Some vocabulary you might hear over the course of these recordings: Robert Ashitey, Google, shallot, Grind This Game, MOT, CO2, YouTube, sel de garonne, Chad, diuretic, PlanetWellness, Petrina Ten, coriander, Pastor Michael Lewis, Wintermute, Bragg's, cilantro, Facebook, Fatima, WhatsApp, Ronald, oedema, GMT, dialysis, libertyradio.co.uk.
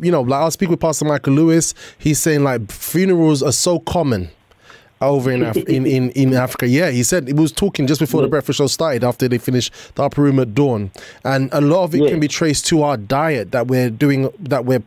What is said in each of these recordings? You know, like I'll speak with Pastor Michael Lewis. He's saying like funerals are so common over in Africa. Yeah, he said, he was talking just before the breakfast show started, after they finished the upper room at dawn, and a lot of it can be traced to our diet that we're doing, that we're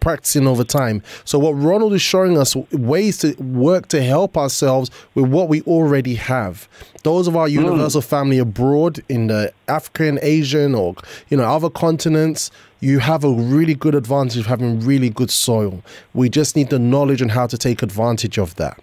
practicing over time. So what Ronald is showing us, ways to work to help ourselves with what we already have. Those of our universal family abroad in the African, Asian, or you know, other continents, you have a really good advantage of having really good soil. We just need the knowledge on how to take advantage of that.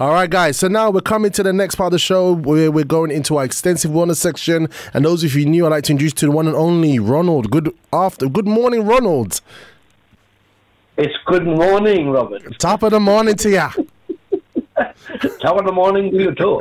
All right, guys, so now we're coming to the next part of the show where we're going into our extensive wellness section. And those of you new, I'd like to introduce to the one and only Ronald. Good morning, Ronald. It's good morning, Robert. Top of the morning to you. Top of the morning to you too.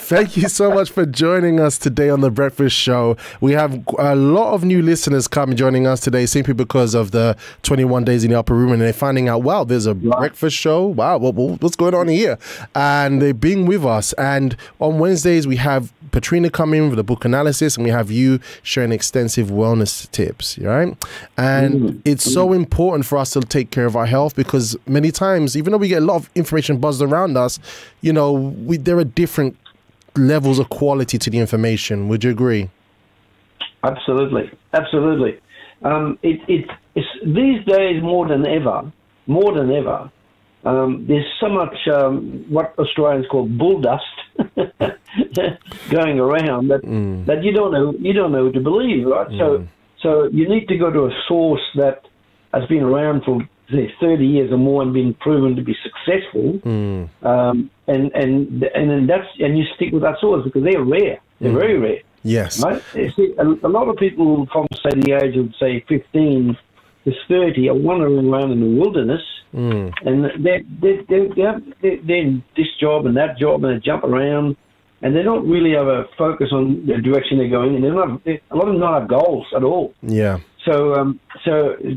Thank you so much for joining us today on The Breakfast Show. We have a lot of new listeners coming joining us today simply because of the 21 days in the upper room, and they're finding out, wow, there's a breakfast show. Wow, what's going on here? And they've been with us. And on Wednesdays, we have Petrina come in with a book analysis, and we have you sharing extensive wellness tips, right? And it's so important for us to take care of our health, because many times, even though we get a lot of information buzzed around us, you know, there are different levels of quality to the information. Would you agree? Absolutely, absolutely. It's these days more than ever, there's so much what Australians call bull dust going around that that you don't know who to believe, right? So you need to go to a source that has been around for 30 years or more and been proven to be successful, and you stick with that source because they're rare. They're very rare. Yes. Right? See, a lot of people from, say, the age of, say, 15 to 30 are wandering around in the wilderness, and they're in this job and that job, and they jump around, and they don't really have a focus on the direction they're going, and a lot of them don't have goals at all. Yeah. So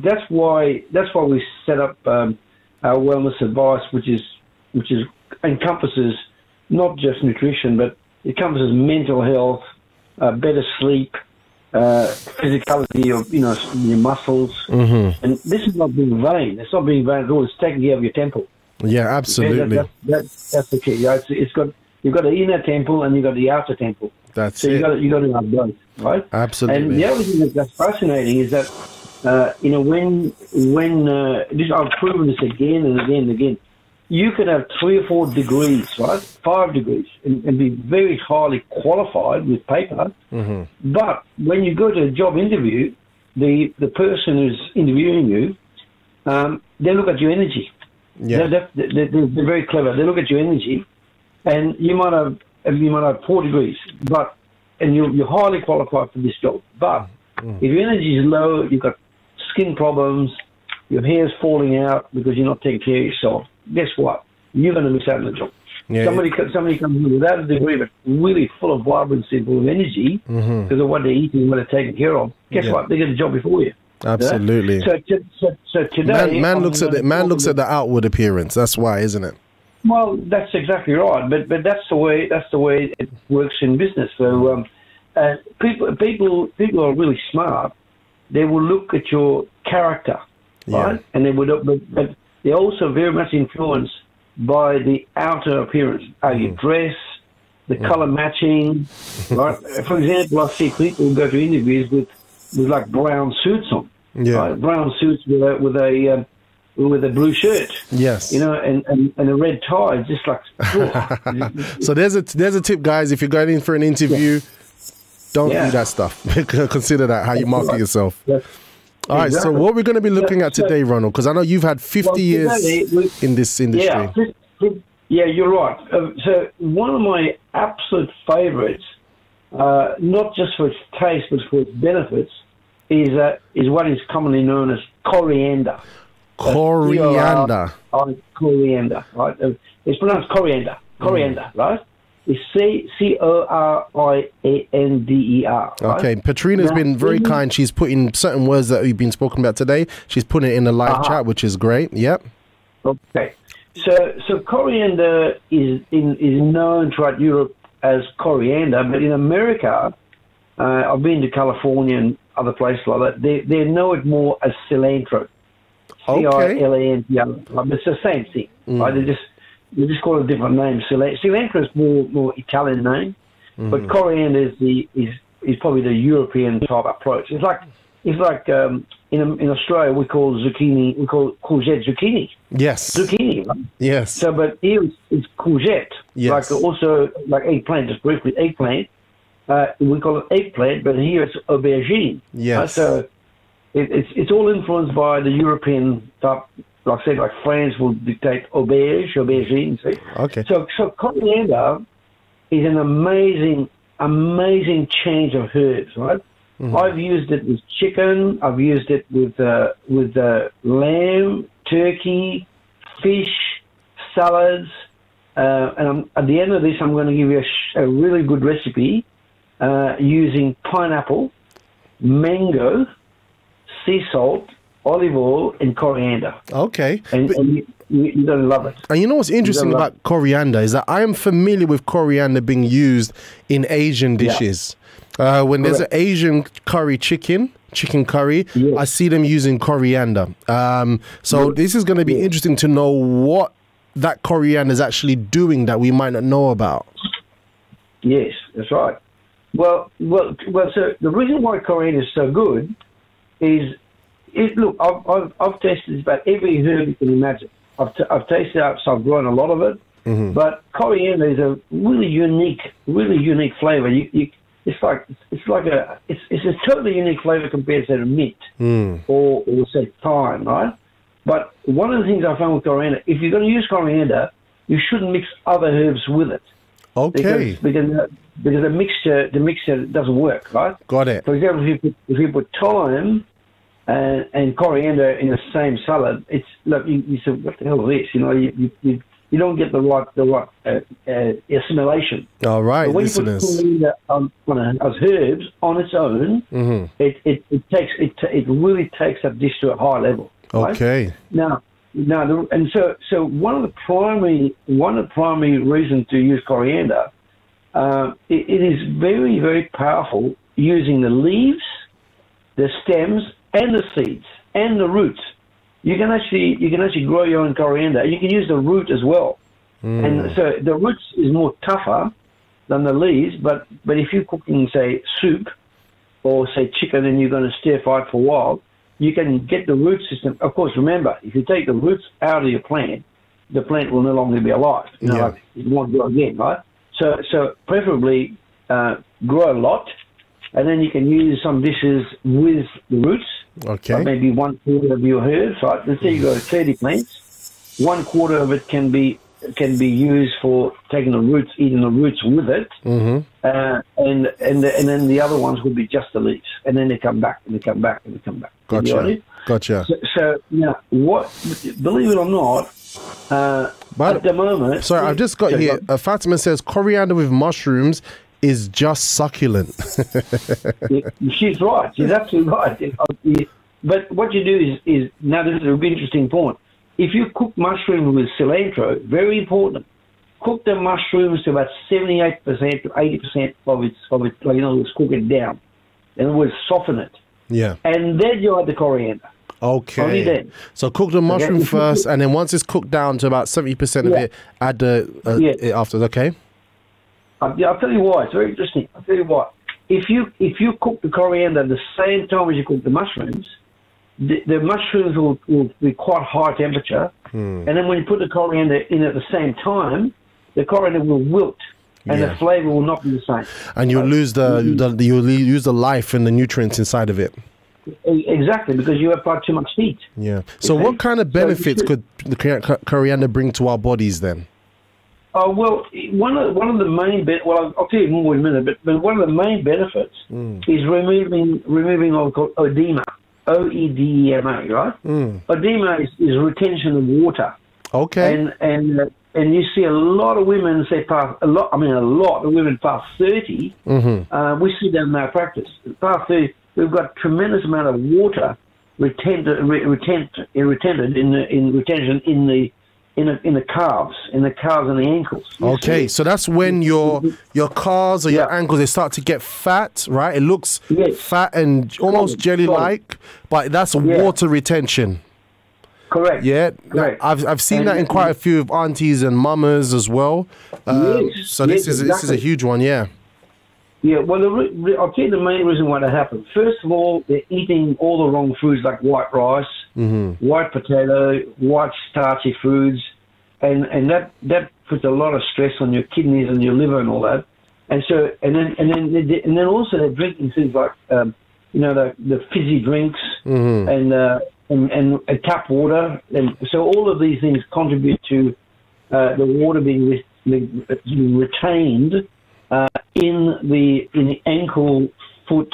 that's why we set up our wellness advice, which encompasses not just nutrition, but it encompasses mental health, better sleep, physicality of your muscles, and this is not being vain. It's not being vain at all. It's taking care of your temple. Yeah, absolutely. That's the key. Yeah, you've got the inner temple and you've got the outer temple. That's so you got to have both, right? Absolutely. And the other thing that's fascinating is that I've proven this again and again and again. You could have 3 or 4 degrees, right? 5 degrees, and be very highly qualified with paper. But when you go to a job interview, the person who's interviewing you, they look at your energy. Yeah. They're very clever. They look at your energy, and you might have 4 degrees, but you're highly qualified for this job. But if your energy is low, you've got skin problems, your hair's falling out because you're not taking care of yourself. Guess what? You're going to miss out on the job. Yeah, somebody comes in without a degree, but really full of vibrancy, full of energy, because of what they're eating, what they're taking care of. Guess what? They get a job before you. Absolutely. You know? So today, man looks at the outward appearance. That's why, isn't it? Well, that's exactly right, but that's the way it works in business. So people are really smart. They will look at your character, right? And they would, but they're also very much influenced by the outer appearance, how you dress, the color matching, right? For example, I see people go to interviews with like brown suits on, right? Brown suits with a blue shirt, you know, and a red tie, just like. So there's a tip, guys. If you're going in for an interview, don't do that stuff. Consider that how you market yourself. Yes. All right. Exactly. So what we're going to be looking at today, Ronald, because I know you've had 50 years in this industry. Yeah, Yeah, you're right. So one of my absolute favourites, not just for its taste but for its benefits, is what is commonly known as coriander. Coriander. Coriander, right? It's pronounced coriander. Coriander, right? It's C-O-R-I-A-N-D-E-R. Right? Okay, Petrina's been very kind. She's put in certain words that we've been spoken about today. She's putting it in the live chat, which is great. Yep. Okay. So coriander is known throughout Europe as coriander, but in America, I've been to California and other places like that, they know it more as cilantro. C-I-L-A-N-T-R. It's the same thing. Right? They just call it a different name. Cilantro is more Italian name, but coriander is probably the European type approach. It's like in Australia we call zucchini, we call courgette zucchini. Yes. Zucchini. Right? Yes. So, but here it's courgette. Yes. Like also like eggplant, just briefly eggplant. We call it eggplant, but here it's aubergine. Yes. Right? So it's all influenced by the European type. Like I said, like France will dictate aubergine. See? Okay. So coriander is an amazing change of herbs, right? Mm-hmm. I've used it with chicken. I've used it with lamb, turkey, fish, salads. And at the end of this, I'm going to give you a really good recipe using pineapple, mango, sea salt, olive oil and coriander. Okay. And you're going to love it. And you know what's interesting about coriander is that I am familiar with coriander being used in Asian dishes. Yeah. When there's an Asian curry chicken curry, yes, I see them using coriander. So this is going to be interesting to know what that coriander is actually doing that we might not know about. Yes, that's right. Well, so the reason why coriander is so good is... Look, I've tasted about every herb you can imagine. I've tasted it, so I've grown a lot of it. Mm-hmm. But coriander is a really unique flavour. It's a totally unique flavour compared to mint or say thyme, right? But one of the things I found with coriander, if you're going to use coriander, you shouldn't mix other herbs with it. Okay. Because the mixture doesn't work, right? Got it. For example, if you put thyme and coriander in the same salad, it's look. You say, what the hell is this? You know, you don't get the right assimilation. All right, so when listeners, you put coriander as herbs on its own, it really takes that dish to a high level. Okay. Right? Now, one of the primary reasons to use coriander, it is very, very powerful using the leaves, the stems, and the seeds and the roots. You can actually grow your own coriander. You can use the root as well, and so the roots is more tougher than the leaves. But if you're cooking say soup or say chicken and you're going to stir fry it for a while, you can get the root system. Of course, remember if you take the roots out of your plant, the plant will no longer be alive. You know, like it won't grow again, right? So preferably grow a lot. And then you can use some dishes with the roots. Okay. Like maybe 1/4 of your herbs, right? Let's say you've got 30 plants. 1/4 of it can be used for taking the roots, eating the roots with it, and then the other ones will be just the leaves. And then they come back. Gotcha. So yeah, believe it or not, at the moment. Sorry, I've just got here. Fatima says coriander with mushrooms is just succulent. She's right. She's absolutely right. But what you do is now this is a really interesting point. If you cook mushrooms with cilantro, very important, cook the mushrooms to about 78% to 80% of it, like, you know, let's cook it down. And we'll soften it. Yeah. And then you add the coriander. Okay. Only then. So cook the mushroom first, and then once it's cooked down to about 70% of it, add it after, okay? I'll tell you why. It's very interesting. I'll tell you why. If you cook the coriander at the same time as you cook the mushrooms, the mushrooms will be quite high temperature, and then when you put the coriander in at the same time, the coriander will wilt, and the flavour will not be the same. And you'll lose the life and the nutrients inside of it. Exactly, because you apply too much heat. Yeah. So what kind of benefits could the coriander bring to our bodies then? Oh, well, one of the main I'll tell you more in a minute, but one of the main benefits is removing oedema, O-E-D-E-M-A, right? Oedema is retention of water. Okay. And you see a lot of women past 30. Mm-hmm. We see them in our practice. Past 30, we've got a tremendous amount of water retention in the calves and the ankles. Okay, so that's when your calves or your ankles, they start to get fat, right? It looks fat and almost jelly-like, but that's water retention. Correct. Yeah, correct. I've seen that in quite a few of aunties and mamas as well. So this is a huge one, yeah. Yeah, well, I'll tell you the main reason why that happens. First of all, they're eating all the wrong foods like white rice, white potato, white starchy foods, and that puts a lot of stress on your kidneys and your liver and all that. And so, and then also they're drinking things like the fizzy drinks and tap water, and so all of these things contribute to the water being retained in the ankle, foot,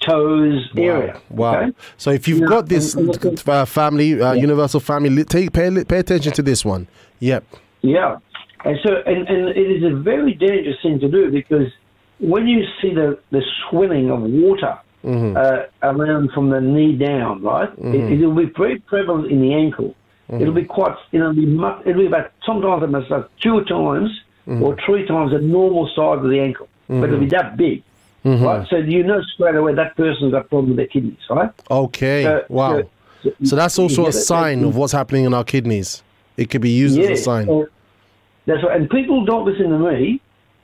toes area. Wow! Okay? So if you've got this universal family, pay attention to this one. Yep. Yeah, and it is a very dangerous thing to do, because when you see the swelling of water around from the knee down, right, it'll be very prevalent in the ankle. It'll be quite, it'll be about sometimes about 2 times. Mm-hmm. Or 3 times the normal size of the ankle, but it'll be that big, right? So you know straight away that person's got a problem with their kidneys, right? Okay, wow. So that's also a sign of what's happening in our kidneys. It could be used as a sign. That's right. And people don't listen to me.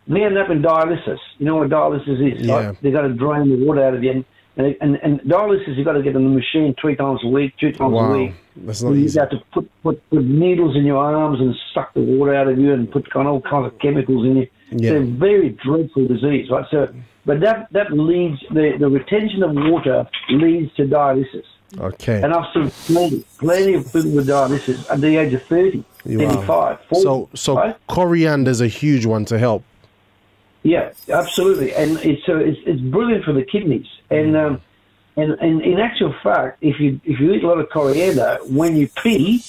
They end up in dialysis. You know what dialysis is, right? They've got to drain the water out of the end. And dialysis, you've got to get in the machine 3 times a week, 2 times a week. That's not easy. You have to put needles in your arms and suck the water out of you and put all kinds of chemicals in you. Yeah. It's a very dreadful disease, right? So, but that leads, the retention of water leads to dialysis. Okay. And I've seen plenty of people with dialysis at the age of 30, 35, 40. So right? Coriander is a huge one to help. Yeah, absolutely, and it's brilliant for the kidneys, and in actual fact, if you eat a lot of coriander, when you pee,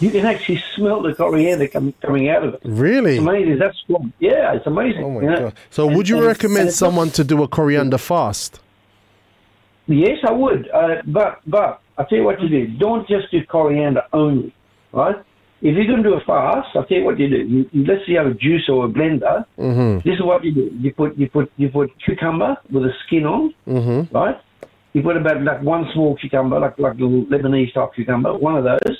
you can actually smell the coriander coming out of it. Really, it's amazing. That's strong. Yeah, it's amazing. Oh my God! So, would you recommend someone to do a coriander fast? Yes, I would, but I tell you what you do. Don't just do coriander only, right? If you're going to do a fast, I'll tell you what you do. Let's say you have a juice or a blender. This is what you do. You put cucumber with a skin on, right? You put about like one small cucumber, like the Lebanese type cucumber, one of those.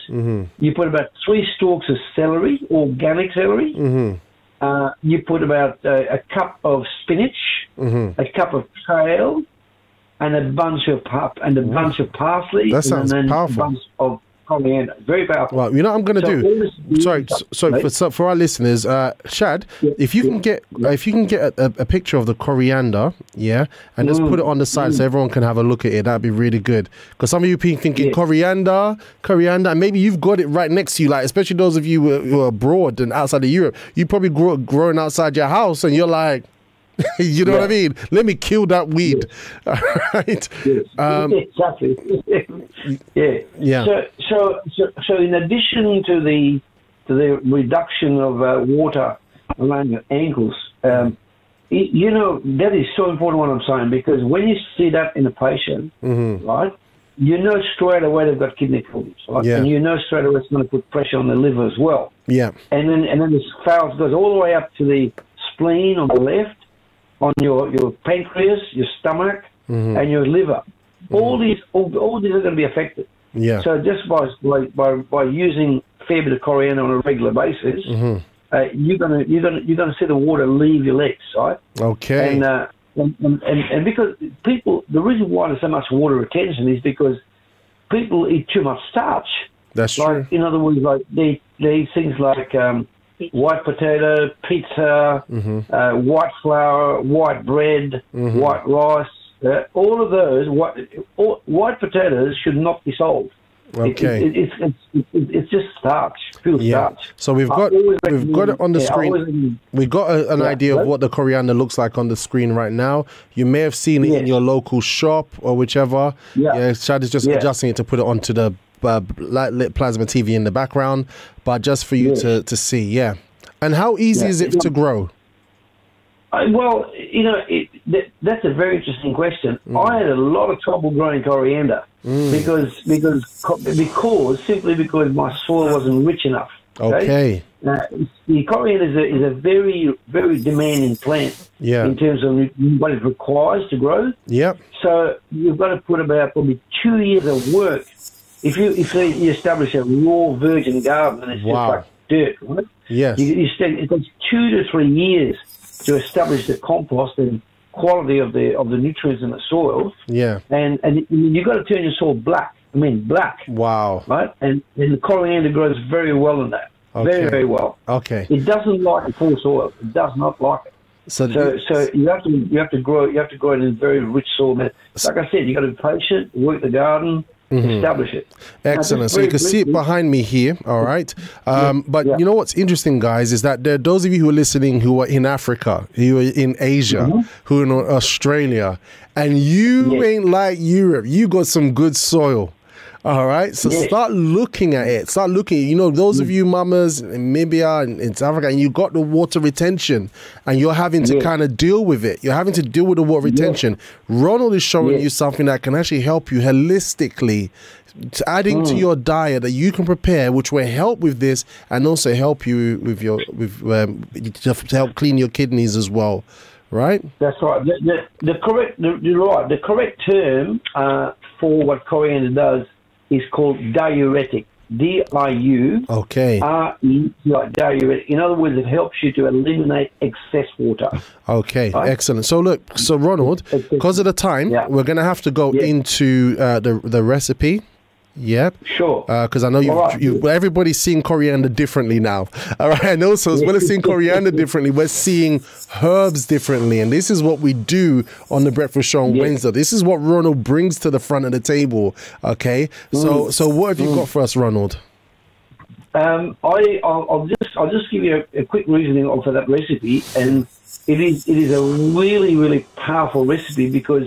You put about 3 stalks of celery, organic celery. You put about a cup of spinach, a cup of kale, and a bunch of parsley. That sounds powerful. A bunch of coriander. Very powerful. Well, you know what I'm going to do? Sorry, for our listeners, Chad, if you can get a picture of the coriander, and just put it on the side so everyone can have a look at it. That'd be really good, because some of you people thinking coriander, and maybe you've got it right next to you, like especially those of you who are abroad and outside of Europe. You probably growing outside your house, and you're like, you know what I mean? Let me kill that weed. Yes. All right. Yes. Exactly. Yeah. So in addition to the reduction of water around your ankles, you know, that is so important what I'm saying, because when you see that in a patient, right, you know straight away they've got kidney problems, right? And you know straight away it's going to put pressure on the liver as well. Yeah. And then this valve goes all the way up to the spleen on the left, on your pancreas, your stomach, and your liver. All these are going to be affected. Yeah. So just by using a fair bit of coriander on a regular basis, you're gonna see the water leave your legs, right? Okay. And because people, the reason why there's so much water retention is because people eat too much starch. That's true. In other words, like they eat things like white potato, pizza, white flour, white bread, white rice. All of those, white potatoes should not be sold. Okay. It's just starch, pure starch. So we've got it on the screen. We've got an idea of what the coriander looks like on the screen right now. You may have seen it in your local shop or whichever. Yeah, Chad is just adjusting it to put it onto the light-lit plasma TV in the background, but just for you to see. Yeah. And how easy is it to grow? Well, you know, that's a very interesting question. I had a lot of trouble growing coriander because my soil wasn't rich enough. Okay. The coriander is a very, very demanding plant in terms of what it requires to grow. Yep. So you've got to put about probably 2 years of work. If you establish a raw virgin garden and it's just like dirt, right? Yes. You spend, it takes 2 to 3 years to establish the compost and quality of the nutrients in the soil. Yeah. And you've got to turn your soil black. I mean black. Wow. Right? And the coriander grows very well in that. Okay. Very, very well. Okay. It doesn't like the poor soil. It does not like it. So you have to grow it in a very rich soil. Like I said, you've got to be patient, work the garden. Establish it. Excellent. So you can see it behind me here. All right. But you know what's interesting, guys, is that there are those of you who are listening who are in Africa, who are in Asia, who are in Australia, and you ain't like Europe. You got some good soil. All right. So start looking at it. Start looking. You know, those of you mamas in Namibia and in South Africa, and you got the water retention and you're having to kind of deal with it. You're having to deal with the water retention. Ronald is showing you something that can actually help you holistically, adding to your diet that you can prepare, which will help with this and also help you with your, to help clean your kidneys as well. Right? That's right. The correct term for what coriander does is called diuretic. D-I-U-R-E-T-I, diuretic. In other words, it helps you to eliminate excess water. Okay, right? Excellent. So look, so Ronald, because of the time, we're going to have to go into the recipe. Yep. Sure. Because I know everybody's seeing coriander differently now. All right. And also, as well as seeing coriander differently, we're seeing herbs differently. And this is what we do on The Breakfast Show on Wednesday. This is what Ronald brings to the front of the table. Okay. So what have you got for us, Ronald? I'll just give you a quick reasoning for that recipe, and it is a really, really powerful recipe because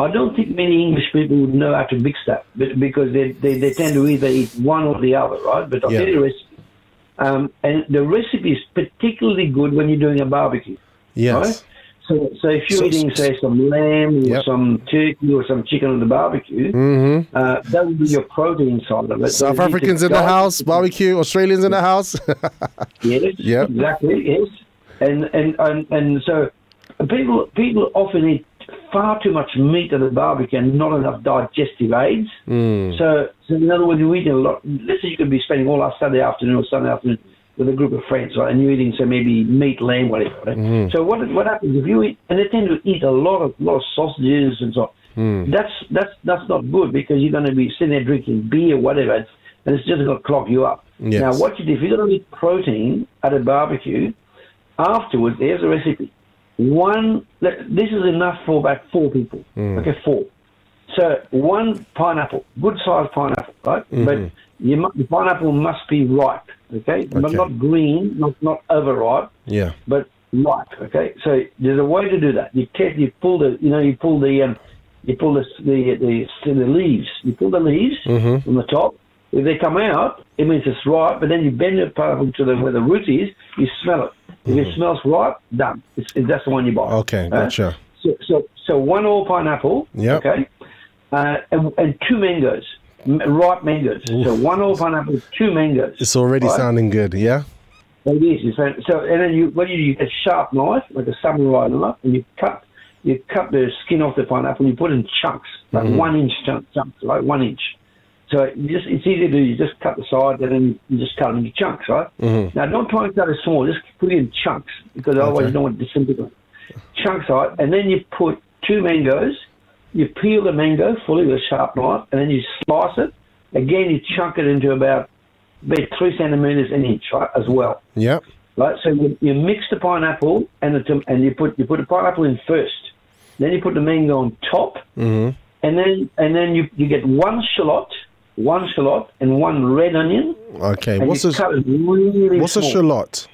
I don't think many English people would know how to mix that, because they tend to either eat one or the other, right? But I'll tell you the recipe. And the recipe is particularly good when you're doing a barbecue. Yes. Right? So if you're eating, say, some lamb or some turkey or some chicken on the barbecue, that would be your protein side of it. South Africans in the house, barbecue, Australians in the house. Yes, exactly, yes. And so people often eat far too much meat at the barbecue and not enough digestive aids. So in other words, you're eating a lot. Let's say you could be spending all our Sunday afternoon with a group of friends, right? And you're eating, so maybe meat, lamb, whatever. Right? So what happens if you eat? And they tend to eat a lot of sausages and so on. That's not good, because you're going to be sitting there drinking beer, whatever, and it's just going to clog you up. Yes. Now, what you do if you're going to eat protein at a barbecue? Afterwards, there's a recipe. This is enough for about 4 people. Okay, 4. So 1 pineapple, good sized pineapple, right? But the pineapple must be ripe, okay? But not green, not overripe. Yeah. But ripe, okay? So there's a way to do that. You pull the leaves. You pull the leaves from the top. If they come out, it means it's ripe. But then you bend the pineapple to where the root is. You smell it. If it smells ripe, done. That's the one you buy. Okay, gotcha. So 1 whole pineapple, okay, and 2 mangoes, ripe mangoes. Oof. So 1 whole pineapple, 2 mangoes. It's already sounding good, yeah? It is. So, and then you get a sharp knife, like a samurai knife, and you cut the skin off the pineapple and you put it in chunks, like 1-inch chunks, like 1 inch. So it's easy to do. You just cut the sides and then you just cut them into chunks, right? Now, don't try and cut it small. Just put it in chunks, because otherwise you don't want to disintegrate. Chunks, right? And then you put 2 mangoes. You peel the mango fully with a sharp knife, and then you slice it. Again, you chunk it into about 3 centimeters an inch, right, as well. Yep. Right? So you mix the pineapple and you put the pineapple in first. Then you put the mango on top, and then you get 1 shallot. one shallot and one red onion. Okay, what's a shallot?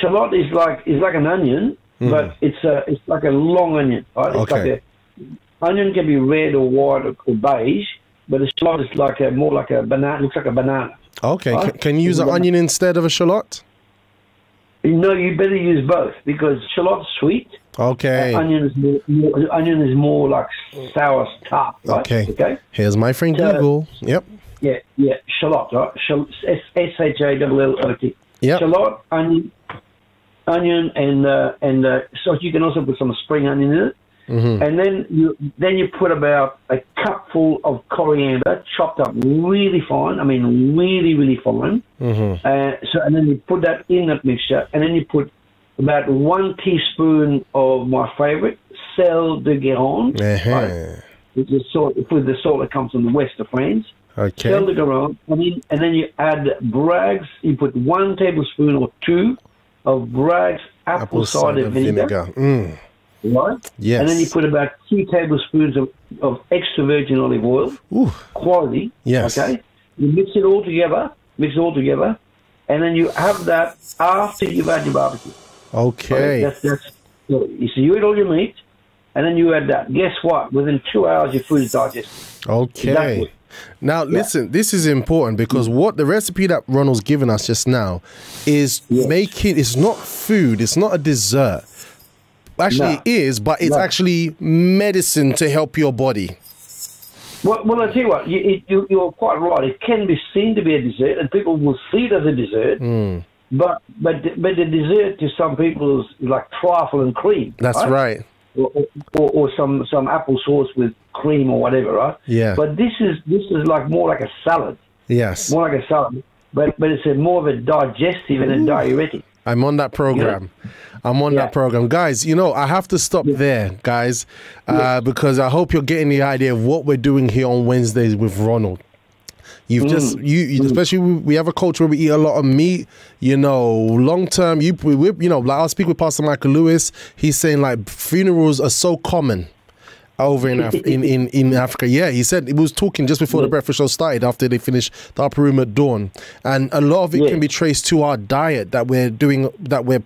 Shallot is like an onion, but it's like a long onion. Right? It's okay. Like a, onion can be red or white or beige, but a shallot is like a more like a banana. Looks like a banana. Okay, right? Can you use an onion instead of a shallot? No, you better use both because shallot's sweet. Okay. Onion is more like sour tart. Right? Okay. Okay. Here's my friend Google. Yep. Yeah, yeah. Shallot, right? S-H-A-L-L-O-T. Yeah. Shallot, onion, and so you can also put some spring onion in it, and then you put about a cupful of coriander chopped up really fine. I mean, really fine. And then you put that in that mixture, and then you put about 1 teaspoon of my favorite, sel de garonne, right? Which is salt, with the salt that comes from the west of France. Okay. Sel de garonne, and then you add Bragg's. You put 1 tablespoon or 2 of Bragg's apple cider vinegar. Right? Yes. And then you put about 2 tablespoons of extra virgin olive oil. Ooh. Quality. Yes. Okay. You mix it all together, and then you have that after you've had your barbecue. Okay. Right? So you eat all your meat, and then you add that. Guess what? Within 2 hours, your food is digested. Okay. Exactly. Now, listen, this is important because what the recipe that Ronald's given us just now is making, it's not food, it's not a dessert. Actually, it is, but it's actually medicine to help your body. Well, I tell you what, you're quite right. It can be seen to be a dessert, and people will see it as a dessert. But the dessert to some people is like trifle and cream. That's right. Or some apple sauce with cream or whatever, right? Yeah. But this is like more like a salad. Yes. More like a salad, but it's more of a digestive and a diuretic. I'm on that program. Yeah. I'm on that program. Guys, you know, I have to stop there, guys, because I hope you're getting the idea of what we're doing here on Wednesdays with Ronald. You've especially we have a culture where we eat a lot of meat, you know, long term. You know, like I'll speak with Pastor Michael Lewis. He's saying like funerals are so common over in Africa. Yeah, he said he was talking just before the breakfast show started after they finished the upper room at dawn. And a lot of it can be traced to our diet that we're doing, that we're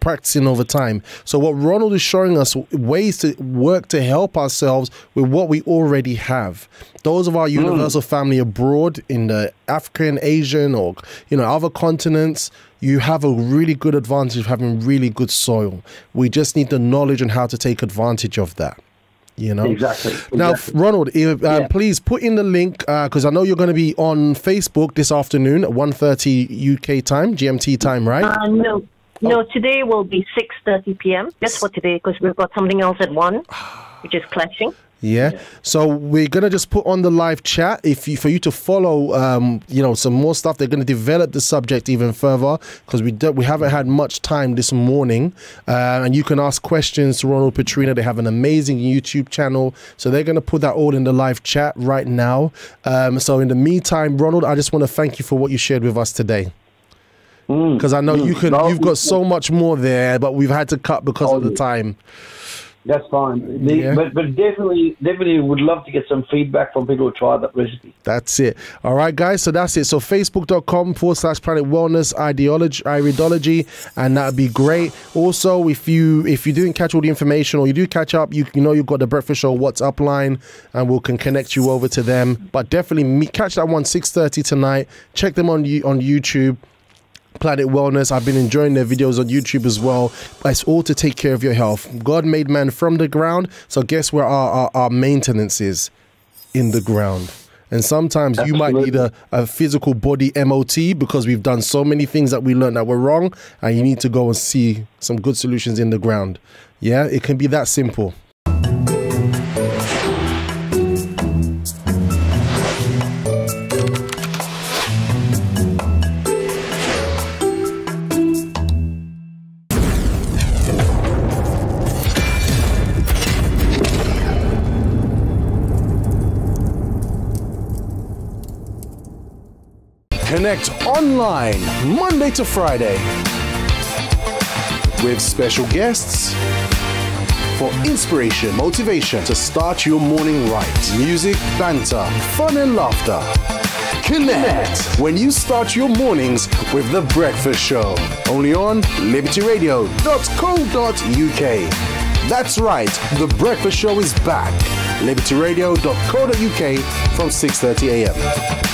practicing over time. So what Ronald is showing us, ways to work to help ourselves with what we already have. Those of our universal family abroad in the African, Asian, or you know, other continents, you have a really good advantage of having really good soil. We just need the knowledge on how to take advantage of that. You know, exactly. Now, Ronald, please put in the link because I know you're going to be on Facebook this afternoon at 1:30 UK time, GMT time, right? No, today will be 6:30 PM. That's for today because we've got something else at 1, which is clashing. Yeah. So we're going to just put on the live chat for you to follow, you know, some more stuff. They're going to develop the subject even further because we haven't had much time this morning. And you can ask questions to Ronald, Petrina. They have an amazing YouTube channel. So they're going to put that all in the live chat right now. So in the meantime, Ronald, I just want to thank you for what you shared with us today. Because I know you've got so much more there, but we've had to cut because of the time. That's fine. But definitely would love to get some feedback from people who try that recipe. That's it. All right, guys. So that's it. So facebook.com/Planet Wellness Ideology, and that'd be great. Also, if you didn't catch all the information or you do catch up, you know you've got the Breakfast Show WhatsApp line, and we can connect you over to them. But definitely catch that one 6:30 tonight. Check them on YouTube. Planet Wellness. I've been enjoying their videos on YouTube as well. It's all to take care of your health. God made man from the ground, so guess where our maintenance is? In the ground. And sometimes you might need a physical body MOT because we've done so many things that we learned that were wrong, and you need to go and see some good solutions in the ground. Yeah, it can be that simple. Connect online Monday to Friday with special guests for inspiration, motivation to start your morning right. Music, banter, fun and laughter. Connect when you start your mornings with The Breakfast Show. Only on libertyradio.co.uk. That's right, The Breakfast Show is back. libertyradio.co.uk from 6:30 a.m.